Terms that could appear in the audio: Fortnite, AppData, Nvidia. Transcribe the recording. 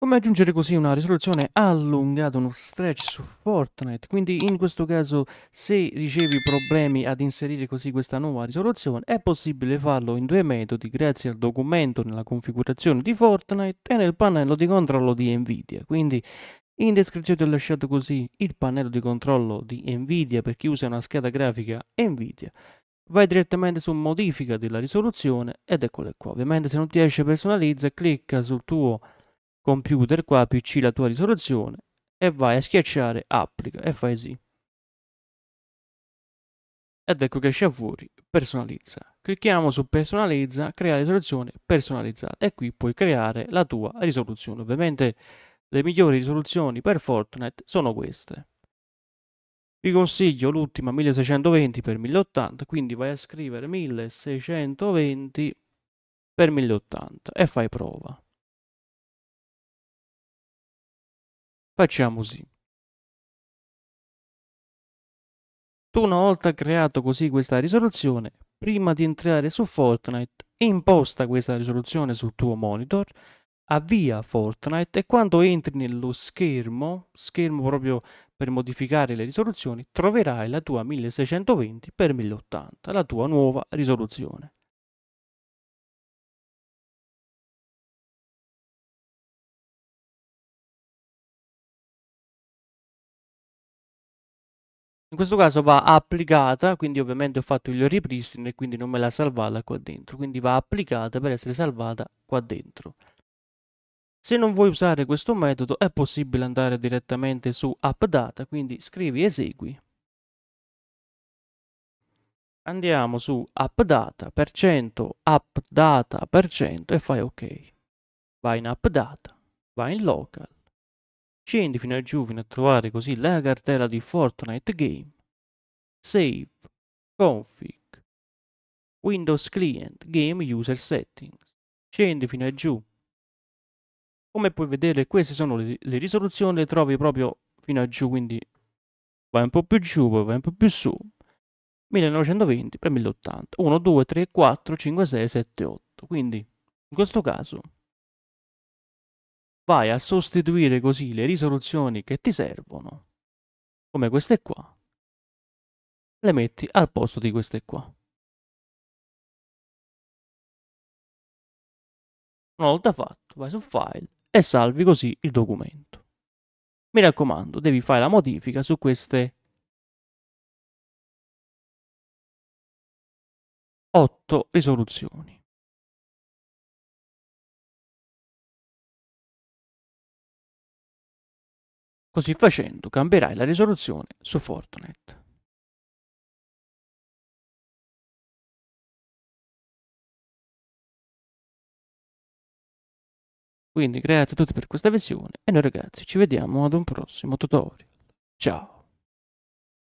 Come aggiungere così una risoluzione allungata, uno stretch su Fortnite? Quindi in questo caso, se ricevi problemi ad inserire così questa nuova risoluzione, è possibile farlo in due metodi, grazie al documento nella configurazione di Fortnite e nel pannello di controllo di Nvidia. Quindi in descrizione ho lasciato così il pannello di controllo di Nvidia per chi usa una scheda grafica Nvidia. Vai direttamente su modifica della risoluzione ed eccole qua. Ovviamente se non ti esce personalizza, clicca sul tuo computer qua, PC, la tua risoluzione, e vai a schiacciare applica e fai sì, ed ecco che esce fuori personalizza. Clicchiamo su personalizza, crea risoluzione personalizzata, e qui puoi creare la tua risoluzione. Ovviamente le migliori risoluzioni per Fortnite sono queste. Vi consiglio l'ultima 1620x1080, quindi vai a scrivere 1620x1080 e fai prova. Facciamo così. Tu, una volta creato così questa risoluzione, prima di entrare su Fortnite, imposta questa risoluzione sul tuo monitor, avvia Fortnite e quando entri nello schermo proprio per modificare le risoluzioni, troverai la tua 1620x1080, la tua nuova risoluzione. In questo caso va applicata, quindi ovviamente ho fatto il ripristino e quindi non me l'ha salvata qua dentro, quindi va applicata per essere salvata qua dentro. Se non vuoi usare questo metodo è possibile andare direttamente su AppData, quindi scrivi esegui. Andiamo su AppData %, AppData %, e fai ok. Vai in AppData, vai in Local. Scendi fino a giù, fino a trovare così la cartella di Fortnite Game, Save, Config, Windows Client, Game User Settings. Scendi fino a giù. Come puoi vedere, queste sono le risoluzioni, le trovi proprio fino a giù, quindi vai un po' più giù, poi vai un po' più su. 1920x1080, 1, 2, 3, 4, 5, 6, 7, 8. Quindi in questo caso vai a sostituire così le risoluzioni che ti servono, come queste qua, le metti al posto di queste qua. Una volta fatto, vai su File e salvi così il documento. Mi raccomando, devi fare la modifica su queste 8 risoluzioni. Così facendo cambierai la risoluzione su Fortnite. Quindi grazie a tutti per questa visione e noi ragazzi ci vediamo ad un prossimo tutorial. Ciao!